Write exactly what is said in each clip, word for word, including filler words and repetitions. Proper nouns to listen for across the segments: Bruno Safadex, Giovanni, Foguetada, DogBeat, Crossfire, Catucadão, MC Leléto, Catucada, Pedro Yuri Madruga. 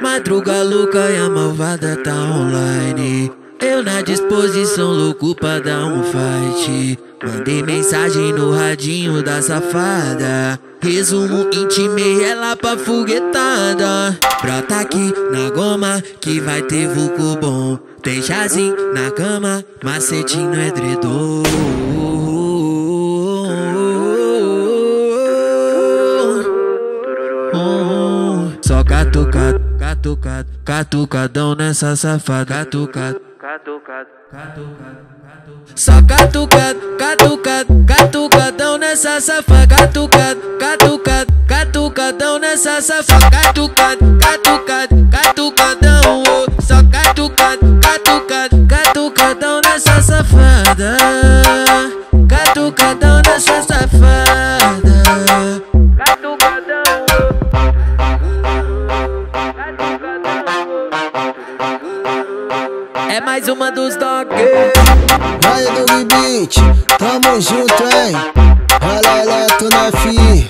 Madruga louca e a malvada tá online. Eu na disposição, louco pra dar um fight. Mandei mensagem no radinho da safada. Resumo, intimei ela pra foguetada. Brota aqui na goma que vai ter vulco bom. Tem chazinho na cama, macetinho no edredom. Só catucado, catucado, catucadão nessa safada. Catucado, catucado, catucado. Só catucado, catucado, catucadão nessa safada. Catucado, catucado, catucadão nessa safada. Catucado, catucado, catucadão. Só catucado, catucado, catucadão nessa safada. Catucadão nessa safada. É mais uma dos dogs. Olha do beat, tamo junto, hein? Olha Leléto na fi,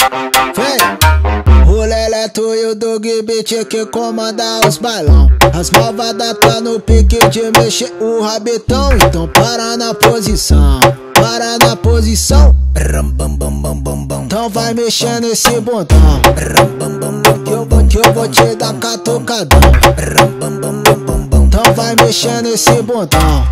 vem! O Leléto e o Dog Beat que comanda os bailão. As malvadas tá no pique de mexer o rabetão. Então para na posição, para na posição. Então vai mexendo esse bundão, que eu vou te dar catucadão. Então vai mexendo esse bundão,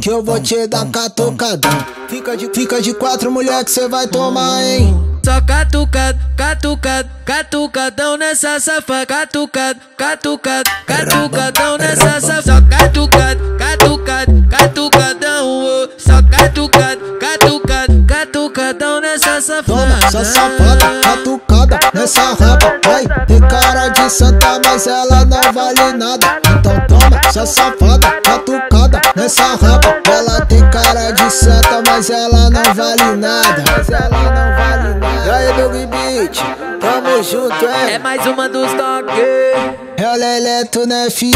que eu vou te dar catucadão. Fica de, fica de quatro, mulher, que cê vai tomar, hein? Só catucado, catucado, catucadão nessa safada. Catucado, catucado, catucadão nessa safada. Só catucado, catucado, catucadão. Só catucado, catucado, catucadão nessa safada. Toma essa safada, catucada nessa raba. Vai, tem cara de santa, mas ela não vale nada. Então toma essa safada, catucada nessa raba. Ela tem cara de santa, mas ela não vale nada. Mas ela não vale nada. E aí, Dog Beat, tamo junto, hein? É mais uma dos dogs. É o Leléto, né, fi?